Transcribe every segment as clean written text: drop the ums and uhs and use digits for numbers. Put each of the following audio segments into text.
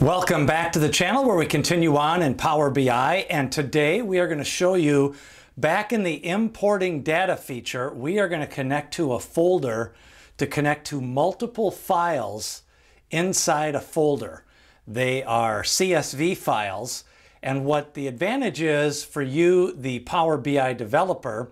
Welcome back to the channel where we continue on in Power BI, and today we are going to show you back in the importing data feature, we are going to connect to a folder to connect to multiple files inside a folder. They are CSV files, and what the advantage is for you, the Power BI developer,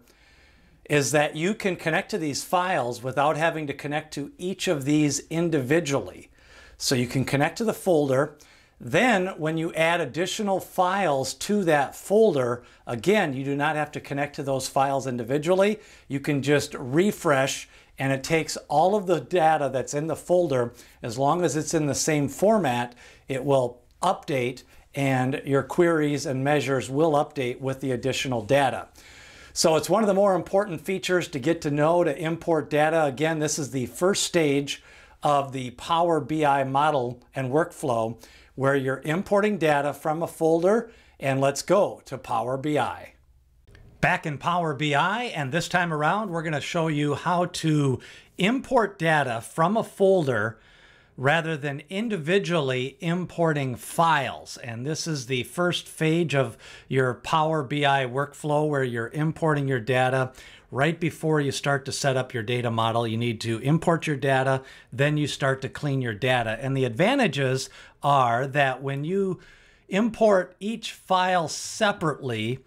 is that you can connect to these files without having to connect to each of these individually. So you can connect to the folder. Then when you add additional files to that folder, again, you do not have to connect to those files individually. You can just refresh and it takes all of the data that's in the folder. As long as it's in the same format, it will update and your queries and measures will update with the additional data. So it's one of the more important features to get to know to import data. Again, this is the first stage of the Power BI model and workflow where you're importing data from a folder, and let's go to Power BI. Back in Power BI, and this time around we're going to show you how to import data from a folder rather than individually importing files. And this is the first phase of your Power BI workflow where you're importing your data. Right before you start to set up your data model, you need to import your data, then you start to clean your data. And the advantages are that when you import each file separately,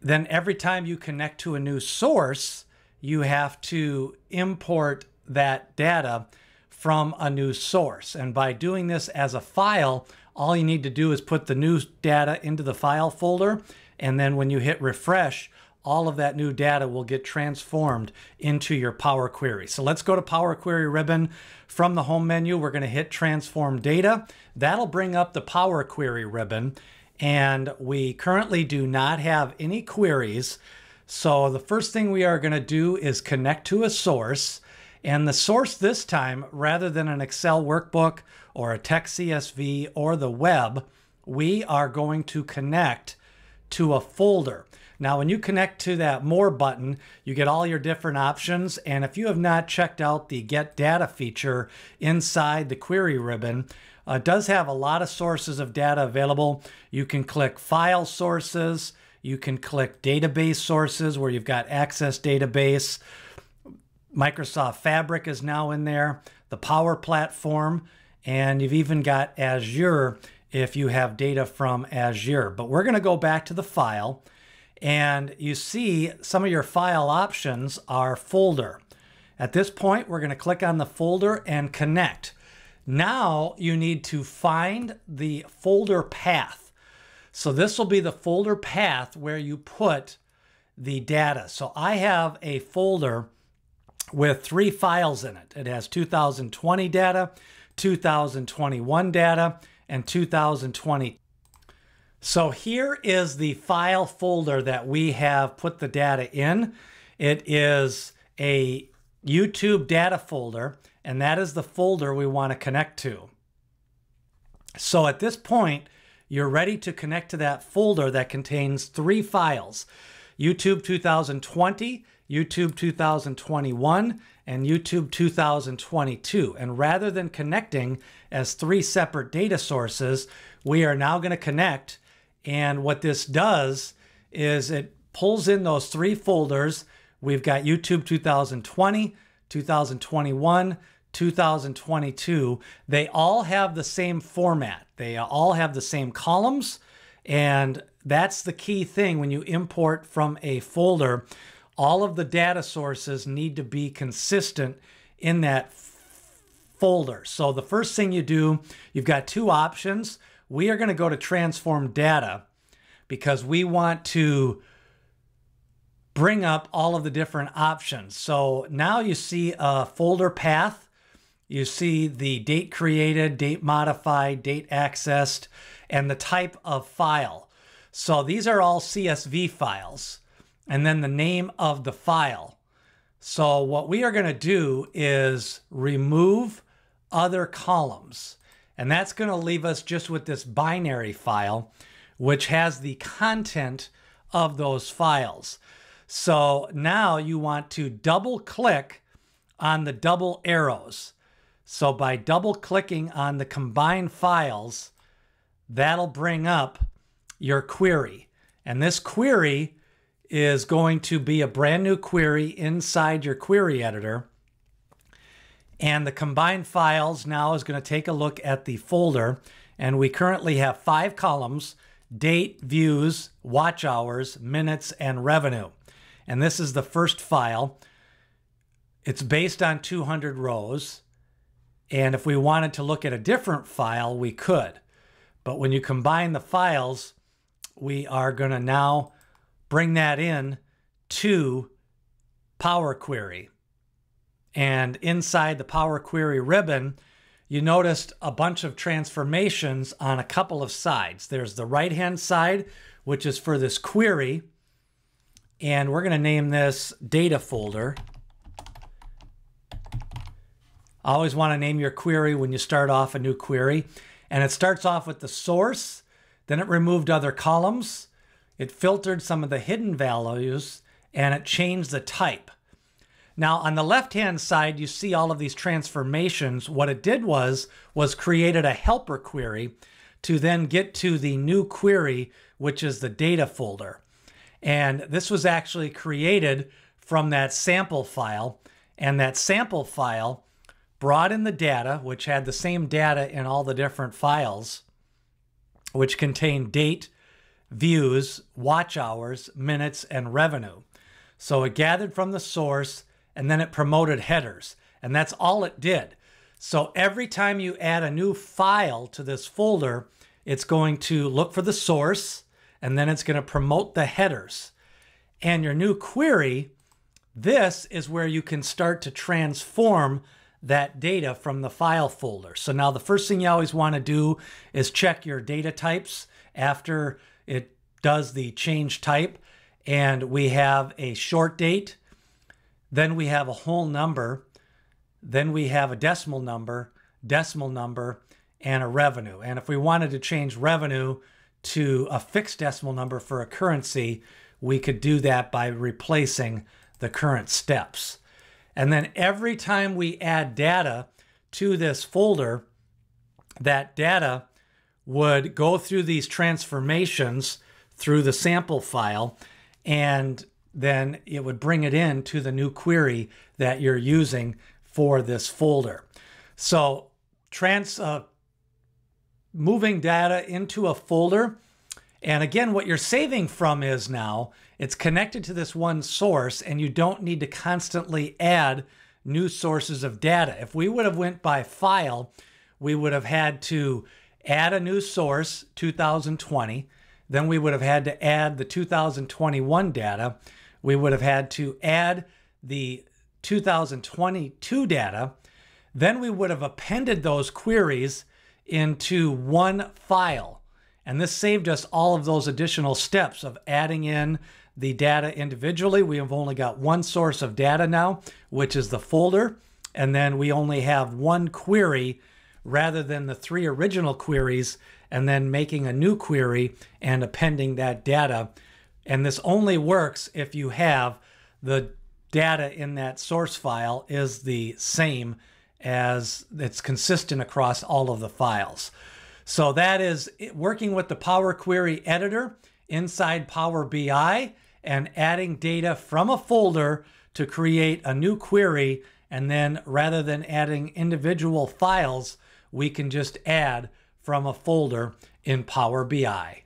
then every time you connect to a new source, you have to import that data from a new source. And by doing this as a file, all you need to do is put the new data into the file folder, and then when you hit refresh, all of that new data will get transformed into your Power Query. So let's go to Power Query ribbon. From the home menu, we're going to hit Transform Data. That'll bring up the Power Query ribbon. And we currently do not have any queries. So the first thing we are going to do is connect to a source. And the source this time, rather than an Excel workbook or a text CSV or the web, we are going to connect to a folder. Now, when you connect to that More button, you get all your different options. And if you have not checked out the Get Data feature inside the Query ribbon, it does have a lot of sources of data available. You can click File Sources. You can click Database Sources where you've got Access Database. Microsoft Fabric is now in there, the Power Platform, and you've even got Azure if you have data from Azure. But we're going to go back to the file. And you see some of your file options are folder. At this point, we're going to click on the folder and connect. Now you need to find the folder path. So this will be the folder path where you put the data. So I have a folder with 3 files in it. It has 2020 data, 2021 data, and 2022. So here is the file folder that we have put the data in. It is a YouTube data folder, and that is the folder we want to connect to. So at this point, you're ready to connect to that folder that contains 3 files, YouTube 2020, YouTube 2021, and YouTube 2022. And rather than connecting as 3 separate data sources, we are now going to connect. And what this does is it pulls in those 3 folders. We've got YouTube 2020, 2021, 2022. They all have the same format. They all have the same columns. And that's the key thing when you import from a folder. All of the data sources need to be consistent in that folder. So the first thing you do, you've got 2 options. We are going to go to Transform Data because we want to bring up all of the different options. So now you see a folder path. You see the date created, date modified, date accessed, and the type of file. So these are all CSV files, and then the name of the file. So what we are going to do is remove other columns. And that's going to leave us just with this binary file, which has the content of those files. So now you want to double click on the double arrows. So by double clicking on the combined files, that'll bring up your query. And this query is going to be a brand new query inside your query editor. And the combined files now is going to take a look at the folder. And we currently have 5 columns: date, views, watch hours, minutes, and revenue. And this is the first file. It's based on 200 rows. And if we wanted to look at a different file, we could. But when you combine the files, we are going to now bring that in to Power Query. And inside the Power Query ribbon, you noticed a bunch of transformations on a couple of sides. There's the right-hand side, which is for this query. And we're going to name this data folder. Always want to name your query when you start off a new query. And it starts off with the source. Then it removed other columns. It filtered some of the hidden values, and it changed the type. Now, on the left-hand side, you see all of these transformations. What it did was created a helper query to then get to the new query, which is the data folder. And this was actually created from that sample file. And that sample file brought in the data, which had the same data in all the different files, which contained date, views, watch hours, minutes, and revenue. So it gathered from the source, and then it promoted headers. And that's all it did. So every time you add a new file to this folder, it's going to look for the source, and then it's going to promote the headers. And your new query, this is where you can start to transform that data from the file folder. So now the first thing you always want to do is check your data types after it does the change type. And we have a short date, then we have a whole number, then we have a decimal number, and a revenue. And if we wanted to change revenue to a fixed decimal number for a currency, we could do that by replacing the current steps. And then every time we add data to this folder, that data would go through these transformations through the sample file, and then it would bring it in to the new query that you're using for this folder. So moving data into a folder. And again, what you're saving from is now it's connected to this one source, and you don't need to constantly add new sources of data. If we would have went by file, we would have had to add a new source, 2020. Then we would have had to add the 2021 data. We would have had to add the 2022 data. Then we would have appended those queries into one file. And this saved us all of those additional steps of adding in the data individually. We have only got one source of data now, which is the folder. And then we only have one query rather than the 3 original queries, and then making a new query and appending that data. And this only works if you have the data in that source file is the same, as it's consistent across all of the files. So that is working with the Power Query editor inside Power BI and adding data from a folder to create a new query. And then rather than adding individual files, we can just add from a folder in Power BI.